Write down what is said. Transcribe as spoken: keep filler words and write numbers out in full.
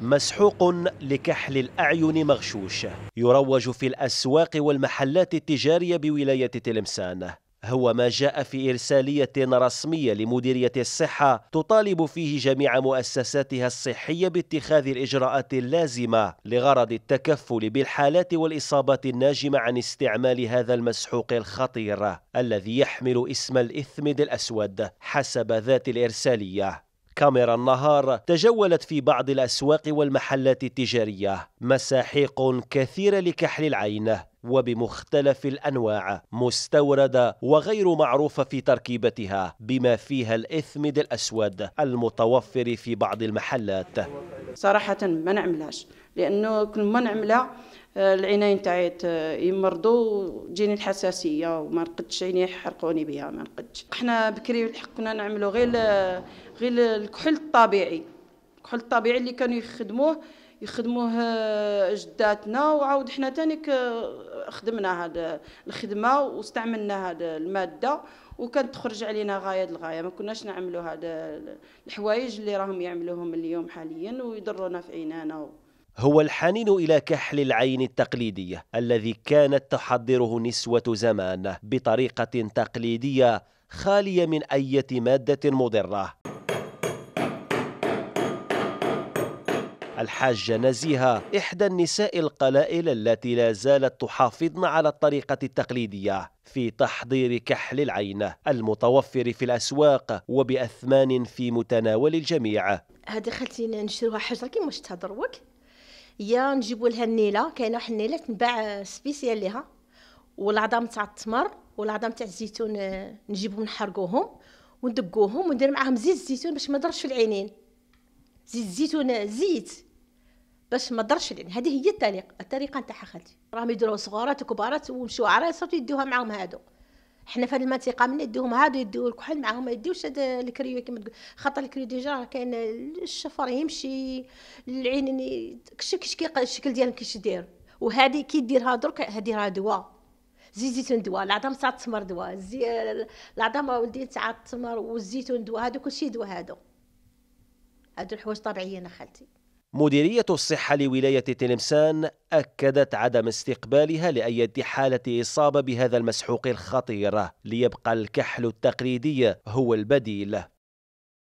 مسحوق لكحل الأعين مغشوش، يروج في الأسواق والمحلات التجارية بولاية تلمسان. هو ما جاء في إرسالية رسمية لمديرية الصحة تطالب فيه جميع مؤسساتها الصحية باتخاذ الإجراءات اللازمة لغرض التكفل بالحالات والإصابات الناجمة عن استعمال هذا المسحوق الخطير الذي يحمل اسم الإثمد الأسود. حسب ذات الإرسالية، كاميرا النهار تجولت في بعض الأسواق والمحلات التجارية مساحيق كثيرة لكحل العين وبمختلف الأنواع، مستوردة وغير معروفة في تركيبتها، بما فيها الإثمد الأسود المتوفر في بعض المحلات. صراحة ما نعملهاش، لأنه كل ما نعملها العينين تاعي يمرضوا وتجيني الحساسية وما نقدش عيني يحرقوني بها، ما نقدش. احنا بكري بالحق كنا نعملوا غير غير الكحول الطبيعي، الكحول الطبيعي اللي كانوا يخدموه يخدموه جداتنا، وعاود حنا تاني خدمنا هذا الخدمه واستعملنا هذا الماده وكانت تخرج علينا غايه الغايه. ما كناش نعملوا هذا الحوايج اللي راهم يعملوهم اليوم حاليا ويضرونا في عينانا. هو الحنين إلى كحل العين التقليدي الذي كانت تحضره نسوة زمان بطريقة تقليدية خالية من أي مادة مضرة. الحاجة نزيهة إحدى النساء القلائل التي لا زالت تحافظن على الطريقة التقليدية في تحضير كحل العين المتوفر في الأسواق وبأثمان في متناول الجميع. هذه خلتينا نشروها حجرة كيما تهضروك، يا نجيبوا لها النيله، كاينه واحد النيله تنباع سبيسيال ليها، والعظام تاع التمر والعظام تاع الزيتون نجيبهم نحرقوهم وندقوهم وندير معاهم زيت الزيتون باش ما ضرش في العينين، زيت الزيتون زيت باش ما ضرش العين. هذه هي الطريقه الطريقه نتاع خالتي، راهم يديروها صغارات وكبارات ومشوا عرايسات يديوها معاهم هادو. حنا في هذه المنطقه من يديوهم هادو يديو الكحل معاهم، ما يديوش هذا الكريو كيما تقول، خاطر الكريو ديجا كاين الشفر يمشي العين كشكي الشكل ديالهم كيش داير، وهذه كي ديرها درك هذه راه دواء، زيت زيتون دواء، العظام تاع التمر دواء، العظام ولدي تاع التمر والزيتون دواء، هذا كلشي دواء، هادو هادو الحوايج طبيعيين خالتي. مديرية الصحة لولاية تلمسان أكدت عدم استقبالها لأي حالة إصابة بهذا المسحوق الخطير، ليبقى الكحل التقليدي هو البديل.